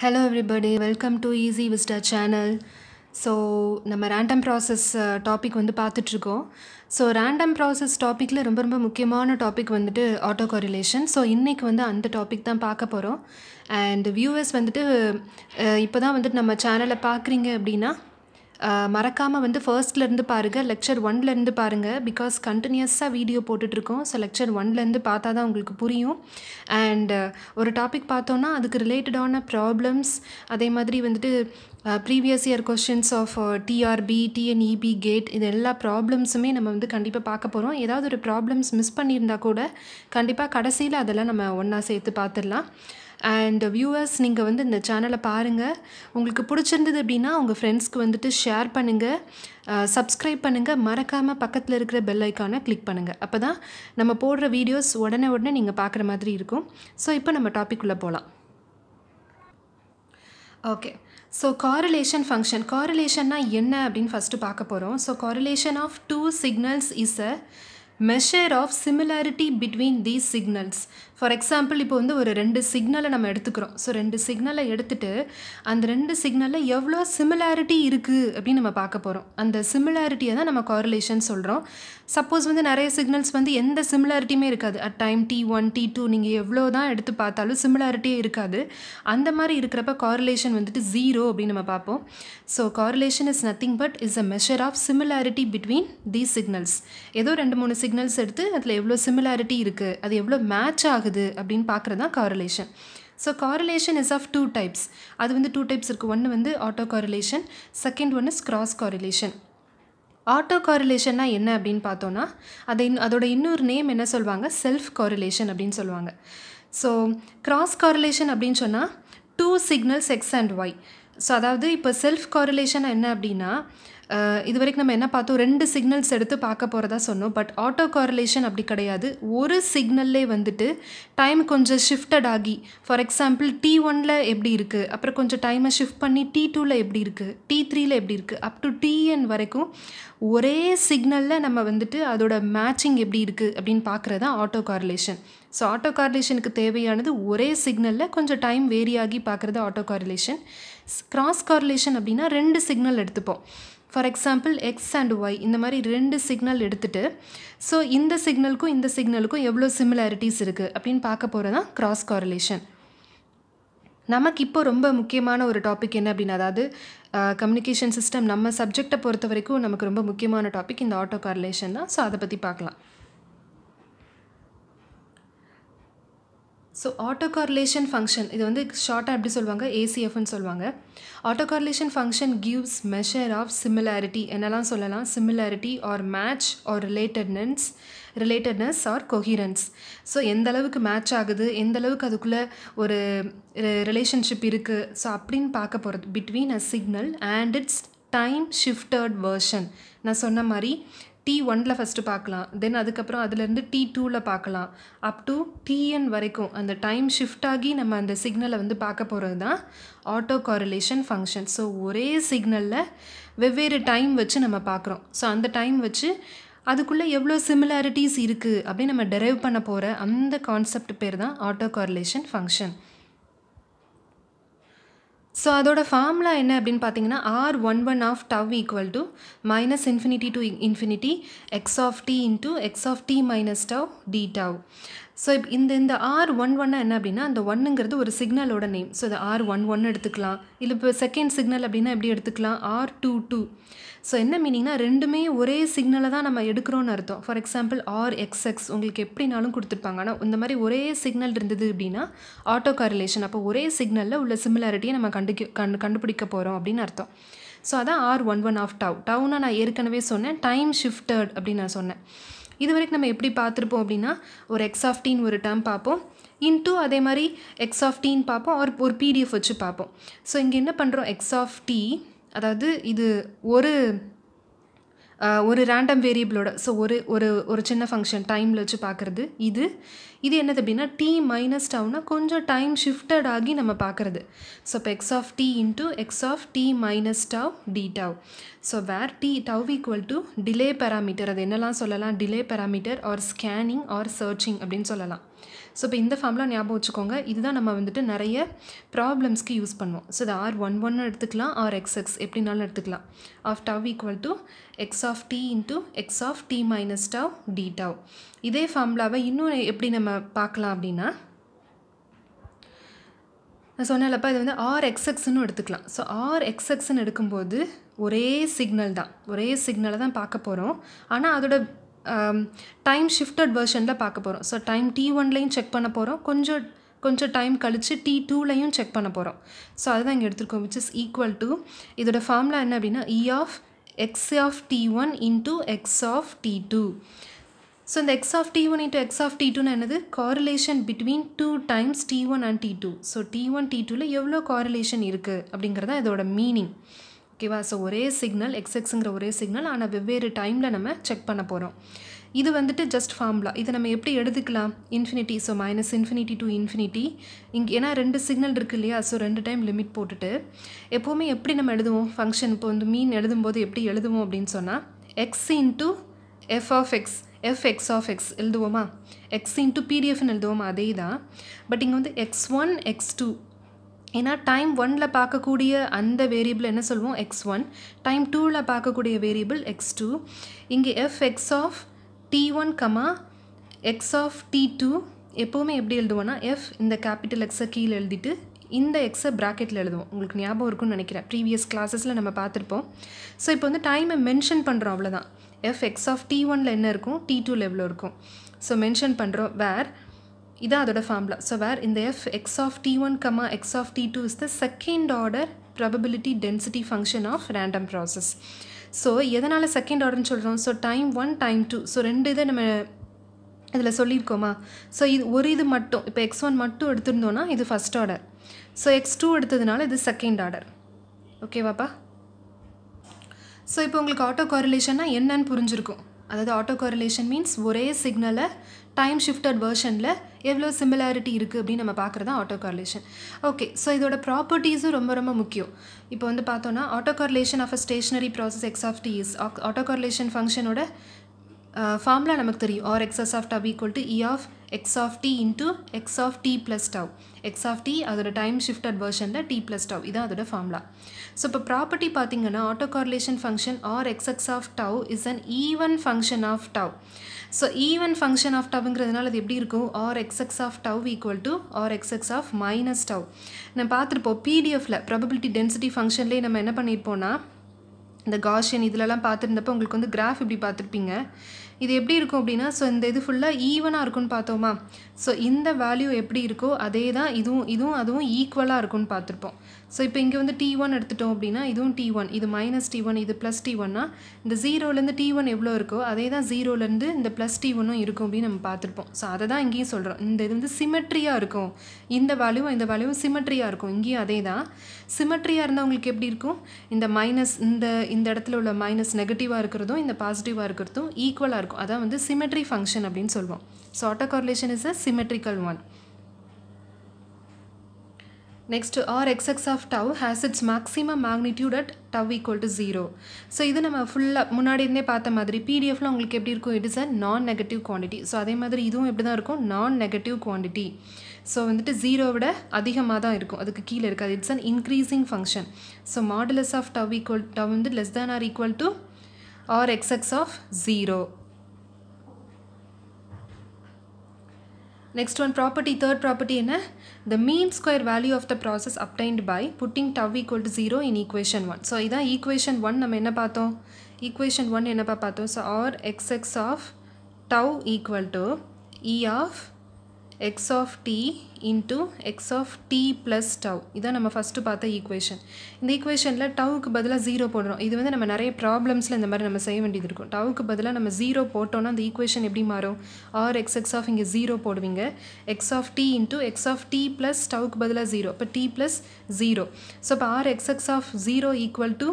Hello everybody, welcome to Easy Vista channel. So, we have random process topic. So, random process topic is a very important topic autocorrelation. So, we will see that topic. And viewers, now we will channel. Marakama vandu first la irundu paaruga, lecture 1 la irundu paaruga, because continuous ah video potutirkom. So lecture 1 la irundu paatha da ungalku puriyum. And oru topic paathona adukku related ana problems, adhe madri vandu previous year questions of TRB, TNEB, GATE idella problems ume nama vandu kandipa paaka porom. Edavadhu oru problems miss pannirundha kuda kandipa kadasila adella nama onna seithu paathiralam. And viewers, நீங்க வந்து இந்த சேனலை பாருங்க, உங்களுக்கு பிடிச்சிருந்தது அப்படினா உங்க फ्रेंड्सக்கு வந்துட்டு ஷேர் பண்ணுங்க, subscribe பண்ணுங்க, மறக்காம பக்கத்துல இருக்கிற bell ஐகானை click பண்ணுங்க. அப்பதான் நம்ம போடுற வீடியோஸ் உடனே நீங்க பார்க்குற மாதிரி இருக்கும். சோ இப்போ நம்ம டாபிக் உள்ள போலாம். Okay. So correlation function, correlation னா என்ன அப்படினு ஃபர்ஸ்ட் பார்க்க போறோம். So correlation of two signals is a measure of similarity between these signals. For example, இப்போ வந்து ஒரு ரெண்டு சிக்னலை நம்ம எடுத்துக்கிறோம். ஸோ ரெண்டு சிக்னலை எடுத்துட்டு அந்த ரெண்டு சிக்னலில் எவ்வளோ சிமிலாரிட்டி இருக்குது அப்படின்னு நம்ம பார்க்க போகிறோம். அந்த சிமிலாரிட்டியை தான் நம்ம காரிலேஷன் சொல்கிறோம். சப்போஸ் வந்து நிறைய சிக்னல்ஸ் வந்து எந்த சிமிலாரிட்டியுமே இருக்காது. அட் டைம் T1, T2 நீங்கள் எவ்வளோ தான் எடுத்து பார்த்தாலும் சிமிலாரிட்டியே இருக்காது. அந்த மாதிரி இருக்கிறப்ப காரிலேஷன் வந்துட்டு 0 அப்படின்னு நம்ம பார்ப்போம். So correlation is nothing but is a measure of similarity between these signals. ஏதோ ரெண்டு மூணு சிக்னல்ஸ் எடுத்து அதில் எவ்வளோ சிமிலாரிட்டி இருக்குது, அது எவ்வளோ மேட்ச் ஆகுது அப்படினு பார்க்கறதா correlation. So correlation is of two types. அது வந்து two types இருக்கு. ஒன்னு வந்து autocorrelation, second one is cross correlation. autocorrelation என்ன அப்படினு பார்த்தோம்னா அதோட இன்னொரு நேம் என்ன சொல்வாங்க, self correlation அப்படினு சொல்வாங்க. So cross correlation அப்படினு சொன்னா two signals x and y. So அதாவது இப்போ self correlation என்ன அப்படினா இது வரைக்கும் நம்ம என்ன பார்த்தோம், ரெண்டு சிக்னல்ஸ் எடுத்து பார்க்க போகிறதா சொன்னோம். பட் ஆட்டோ காரிலேஷன் அப்படி கிடையாது. ஒரு சிக்னல்லே வந்துட்டு டைம் கொஞ்சம் ஷிஃப்டட் ஆகி, ஃபார் எக்ஸாம்பிள் T1ல் எப்படி இருக்குது, அப்புறம் கொஞ்சம் டைமை ஷிஃப்ட் பண்ணி T2ல் எப்படி இருக்குது, T3ல் எப்படி இருக்குது, அப் டு TN வரைக்கும் ஒரே சிக்னலில் நம்ம வந்துட்டு அதோட மேட்சிங் எப்படி இருக்குது அப்படின்னு பார்க்குறது தான் ஆட்டோ காரிலேஷன். ஸோ ஆட்டோ காரிலேஷனுக்கு தேவையானது ஒரே சிக்னலில் கொஞ்சம் டைம் வேரி ஆகி பார்க்குறது ஆட்டோ காரிலேஷன். கிராஸ் காரிலேஷன் அப்படின்னா ரெண்டு சிக்னல் எடுத்துப்போம். For example X and Y இந்த மாதிரி ரெண்டு சிக்னல் எடுத்துகிட்டு, ஸோ இந்த சிக்னலுக்கும் இந்த சிக்னலுக்கும் எவ்வளோ சிமிலாரிட்டிஸ் இருக்குது அப்படின்னு பார்க்க போகிறது தான் கிராஸ் காரிலேஷன். நமக்கு இப்போ ரொம்ப முக்கியமான ஒரு டாபிக் என்ன அப்படின்னா, அதாவது கம்யூனிகேஷன் சிஸ்டம் நம்ம சப்ஜெக்டை பொறுத்த வரைக்கும் நமக்கு ரொம்ப முக்கியமான டாபிக் இந்த ஆட்டோ காரிலேஷன் தான். ஸோ அதை பற்றி பார்க்கலாம். ஸோ ஆட்டோகாரிலேஷன் ஃபங்க்ஷன் இது வந்து ஷார்ட்டாக எப்படி சொல்லுவாங்க, ACFன்னு சொல்லுவாங்க. Autocorrelation function gives measure of similarity. என்னெல்லாம் சொல்லலாம், similarity or match or relatedness or coherence. So எந்த அளவுக்கு மேட்ச் ஆகுது, எந்த அளவுக்கு அதுக்குள்ளே ஒரு ரிலேஷன்ஷிப் இருக்குது, ஸோ அப்படின்னு பார்க்க போகிறது. Between a signal and its time shifted version. நான் சொன்ன மாதிரி T1ல் ஃபஸ்ட்டு பார்க்கலாம், தென் அதுக்கப்புறம் அதுலேருந்து T2ல் பார்க்கலாம், அப் டு TN வரைக்கும் அந்த டைம் ஷிஃப்ட் ஆகி நம்ம அந்த சிக்னலை வந்து பார்க்க போகிறது தான் ஆட்டோ காரிலேஷன் ஃபங்க்ஷன். ஸோ ஒரே சிக்னலில் வெவ்வேறு டைம் வச்சு நம்ம பார்க்குறோம். ஸோ அந்த டைம் வச்சு அதுக்குள்ளே எவ்வளோ சிமிலாரிட்டிஸ் இருக்குது அப்படின்னு நம்ம டெரைவ் பண்ண போகிற அந்த கான்செப்ட் பேர் தான் ஆட்டோ காரிலேஷன் ஃபங்க்ஷன். ஸோ அதோட ஃபார்முலா என்ன அப்படின்னு பார்த்தீங்கன்னா, R11 of tau equal to -∞ to ∞ x of t minus tau d tau. So இப்போ இந்த R11 என்ன அப்படின்னா, அந்த ஒன்னுங்கிறது ஒரு சிக்னலோட நேம். ஸோ இது R11 எடுத்துக்கலாம். இல்லை இப்போ செகண்ட் சிக்னல் அப்படின்னா எப்படி எடுத்துக்கலாம், R22. ஸோ என்ன மீனிங்னா ரெண்டுமே ஒரே சிக்னலை தான் நம்ம எடுக்கிறோன்னு அர்த்தம். ஃபார் எக்ஸாம்பிள் RXX உங்களுக்கு எப்படினாலும் கொடுத்துருப்பாங்க. ஆனால் இந்த மாதிரி ஒரே சிக்னல் இருந்தது அப்படின்னா ஆட்டோ காரிலேஷன். அப்போ ஒரே சிக்னலில் உள்ள சிமிலாரிட்டியை நம்ம கண்டுபிடிக்க போகிறோம் அப்படின்னு அர்த்தம். ஸோ அதான் R11 ஆஃப் டவ். டவுனா நான் ஏற்கனவே சொன்னேன் டைம் ஷிஃப்டட் அப்படின்னு நான் சொன்னேன். இது வரைக்கும் நம்ம எப்படி பார்த்துருப்போம் அப்படின்னா, ஒரு x(t) ஒரு டேர்ம் பார்ப்போம், இன்ட்டு அதே மாதிரி x(t) பார்ப்போம், ஒரு PDF வச்சு பார்ப்போம். ஸோ இங்கே என்ன பண்ணுறோம், x(t) அதாவது இது ஒரு ரேண்டம் வேரியபிளோட, ஸோ ஒரு சின்ன ஃபங்க்ஷன் டைமில் வச்சு பார்க்குறது. இது என்னது அப்படின்னா t minus tau கொஞ்சம் டைம் ஷிஃப்டட் ஆகி நம்ம பார்க்குறது. ஸோ இப்போ x(t) × x(t minus tau d tau. So where t tau equal to delay parameter, அது என்னலாம் சொல்லலாம், delay parameter or scanning or searching அப்படினு சொல்லலாம். So இப்போ இந்த ஃபார்முலா ஞாபகம் வச்சுக்கோங்க, இதுதான் நம்ம வந்துட்டு நிறைய ப்ராப்ளம்ஸ்க்கு யூஸ் பண்ணுவோம். So the r11 எடுத்துக்கலாம் or xx எப்படினாலும் எடுத்துக்கலாம். Of tau equal to x of t into x of t minus tau d tau. இதே ஃபார்முலாவை இன்னும் எப்படி நம்ம பார்க்கலாம் அப்படினா, நான் சொன்னேன்லப்பா இது வந்து rxxன்னு எடுத்துக்கலாம். ஸோ rxxன்னு எடுக்கும்போது ஒரே சிக்னலை தான் பார்க்க போகிறோம். ஆனால் அதோட டைம் ஷிஃப்டட் வெர்ஷனில் பார்க்க போகிறோம். ஸோ டைம் t1லையும் செக் பண்ண போகிறோம், கொஞ்சம் டைம் கழித்து t2லையும் செக் பண்ண போகிறோம். ஸோ அதுதான் இங்கே எடுத்துருக்கோம், which is equal to இதோட ஃபார்முலா என்ன அப்படின்னா e of x of t1 into x of t2. So the x of t1 into x of t2 என்னது, correlation between 2 times t1 and t2. So t1 t2ல எவ்வளோ correlation இருக்குது அப்படிங்கிறதான் இதோட meaning. ஓகேவா? So ஒரே சிக்னல் xxங்கிற ஒரே சிக்னல், ஆனால் வெவ்வேறு டைமில் நம்ம செக் பண்ண போகிறோம். இது வந்துட்டு ஜஸ்ட் ஃபார்முலா. இதை நம்ம எப்படி எடுத்துக்கலாம், infinity, so minus infinity to infinity. இங்கே ஏன்னா ரெண்டு சிக்னல் இருக்குது இல்லையா, ஸோ ரெண்டு டைம் லிமிட் போட்டுட்டு எப்போவுமே எப்படி நம்ம எழுதுவோம் ஃபங்க்ஷன், இப்போ வந்து மீன் எழுதும்போது எப்படி எழுதுவோம் அப்படின்னு சொன்னால் X into F of X, fx of x எழுதுவோமா, x into pdfன்னு எழுதுவோமா, அதே தான். பட் இங்கே வந்து x1 x2, ஏன்னா டைம் 1ல் பார்க்கக்கூடிய அந்த வேரியபிள் என்ன சொல்லுவோம் x1, டைம் 2ல் பார்க்கக்கூடிய வேரியபிள் x2. இங்கே fx of t1 comma x of t2 எப்போவுமே எப்படி எழுதுவோன்னா f இந்த கேபிட்டல் எக்ஸை கீழே எழுதிட்டு இந்த எக்ஸை ப்ராக்கெட்டில் எழுதுவோம். உங்களுக்கு ஞாபகம் இருக்குன்னு நினைக்கிறேன், ப்ரீவியஸ் கிளாஸஸில் நம்ம பார்த்துருப்போம். ஸோ இப்போ வந்து டைமை மென்ஷன் பண்ணுறோம், அவ்வளோதான். fx of t1ல என்ன இருக்கும், t2ல எவ்வளோ இருக்கும், ஸோ மென்ஷன் பண்ணுறோம். வேர் இதான் அதோட ஃபார்முலா. ஸோ வேர் இந்த fx of t1 comma x of t2 is the second order probability density function of random process. So எதனால் செகண்ட் ஆர்டர்னு சொல்கிறோம், ஸோ டைம் 1 டைம் 2, ஸோ ரெண்டு இதை நம்ம இதில் சொல்லியிருக்கோமா. ஸோ இது ஒரு இது மட்டும், இப்போ x1 மட்டும் எடுத்துருந்தோன்னா இது ஃபஸ்ட் ஆர்டர், ஸோ x2 எடுத்ததுனால இது செகண்ட் ஆர்டர். ஓகேவாப்பா? ஸோ இப்போ உங்களுக்கு ஆட்டோ காரிலேஷன்னா என்னன்னு புரிஞ்சிருக்கும். அதாவது ஆட்டோ காரிலேஷன் மீன்ஸ் ஒரே சிக்னலை டைம் ஷிஃப்டட் வெர்ஷனில் எவ்வளோ சிமிலாரிட்டி இருக்குது அப்படின்னு நம்ம பார்க்குறது தான் ஆட்டோ காரிலேஷன். ஓகே, ஸோ இதோட ப்ராப்பர்ட்டிஸும் ரொம்ப ரொம்ப முக்கியம். இப்போ வந்து பார்த்தோன்னா auto correlation of a stationary process X of D is, auto correlation ஃபங்க்ஷனோட ஃபார்முலா நமக்கு தெரியும், R XX of tau equal to E of X of D into X of D plus tau. X of D அதோட time shifted வெர்ஷனில் D plus tau, இதான் அதோட formula. So இப்போ property பார்த்தீங்கன்னா auto correlation function R XX of tau is an even function of tau. So even function of டவ்ங்கிறதுனால அது எப்படி இருக்கும், R XX of tau equal to R XX of minus tau. நம்ம பார்த்துருப்போம் பிடிஎஃப்ல probability density ஃபங்க்ஷன்லேயே நம்ம என்ன பண்ணியிருப்போம்னா, இந்த காஷியன் இதிலலாம் பார்த்துருந்தப்போ உங்களுக்கு வந்து கிராஃப் இப்படி பார்த்துருப்பீங்க. இது எப்படி இருக்கும் அப்படின்னா, ஸோ இந்த இது ஃபுல்லாக ஈவனாக இருக்குன்னு பார்த்தோமா, ஸோ இந்த வேல்யூ எப்படி இருக்கோ அதே தான் இதுவும் அதுவும் ஈக்குவலாக இருக்குன்னு பார்த்துருப்போம். ஸோ இப்போ இங்கே வந்து t1 எடுத்துட்டோம் அப்படின்னா இதுவும் t1, இது மைனஸ் t1, இது ப்ளஸ் t1னா இந்த 0லேருந்து t1 எவ்வளோ இருக்கோ அதே தான் 0லேருந்து இந்த ப்ளஸ் t1ம் இருக்கும் அப்படின்னு நம்ம பார்த்துருப்போம். ஸோ அதை தான் இங்கேயும் சொல்கிறோம், இந்த இது வந்து சிமெட்ரியாக இருக்கும், இந்த வேல்யூவும் சிமெட்ரியாக இருக்கும், இங்கேயும் அதே தான். சிமெட்ரியாக இருந்தால் உங்களுக்கு எப்படி இருக்கும், இந்த மைனஸ் இந்த இடத்துல உள்ள மைனஸ் நெகட்டிவாக இருக்கிறதும் இந்த பாசிட்டிவாக இருக்கிறதும் ஈக்குவலாக இருக்கும், அதான் வந்து சிமெட்ரி ஃபங்க்ஷன் அப்படின்னு சொல்லுவோம். So auto correlation is a symmetrical one. Next, rxx of tau has its maximum magnitude at tau equal to 0. So இது நம்ம ஃபுல்லாக முன்னாடி இருந்தே பார்த்த மாதிரி பிடிஎஃப்ல உங்களுக்கு எப்படி இருக்கும், இட் இஸ் அ நான் நெகட்டிவ் குவான்டிட்டி. ஸோ அதே மாதிரி இதுவும் எப்படி தான் இருக்கும், நான் நெகட்டிவ் குவான்டிட்டி. ஸோ வந்துட்டு 0 விட அதிகமாக தான் இருக்கும், அதுக்கு கீழே இருக்காது. It's an increasing function. So modulus of tau வந்து less than or equal to rxx of 0. Next one property, third property என்ன, the mean square value of the process obtained by putting tau equal to 0 in equation 1. So இதான் equation 1 நம்ம என்ன பார்த்தோம், equation 1 என்ன பார்த்தோம், so r xx of tau equal to e of x of t into x of t plus tau. இதான் நம்ம first பார்த்த equation. இந்த ஈக்குவேஷனில் டவுக்கு பதிலாக 0 போடுறோம். இது வந்து நம்ம நிறைய ப்ராப்ளம்ஸில் இந்த மாதிரி நம்ம செய்ய வேண்டியது இருக்கும். டவுக்கு பதிலாக நம்ம 0 போட்டோன்னா அந்த ஈக்குவேஷன் எப்படி மாறும், ஆர் எக்ஸ்எக்ஸ் ஆஃப் இங்கே 0 போடுவீங்க, x of D into X of D plus டவுக்கு பதிலாக 0, இப்போ டி ப்ளஸ் 0. ஸோ இப்போ r XX of 0 equal to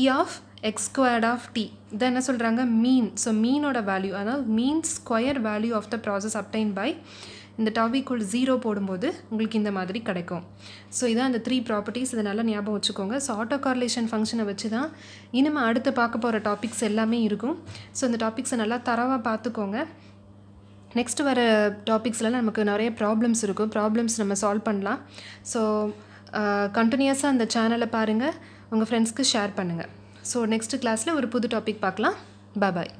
E of x squared of t. இதை என்ன சொல்கிறாங்க, மீன். ஸோ மீனோட வேல்யூ, அதாவது mean square value of the process obtained by இந்த tau equal 0 போடும்போது உங்களுக்கு இந்த மாதிரி கிடைக்கும். So இதான் அந்த 3 properties, இதனால ஞாபகம் வச்சுக்கோங்க. So auto correlation function வச்சு தான் இனிமே அடுத்து பார்க்க போற டாபிக்ஸ் எல்லாமே இருக்கும். So இந்த டாபிக்ஸ் நல்லா தரவா பார்த்துக்கோங்க. Next வர டாபிக்ஸ்ல நமக்கு நிறைய problems இருக்கும். Problems நம்ம solve பண்ணலாம். So continuous-ஆ அந்த சேனலை பாருங்க. உங்க friends-க்கு share பண்ணுங்க. So next class-ல ஒரு புது டாபிக் பார்க்கலாம். Bye bye.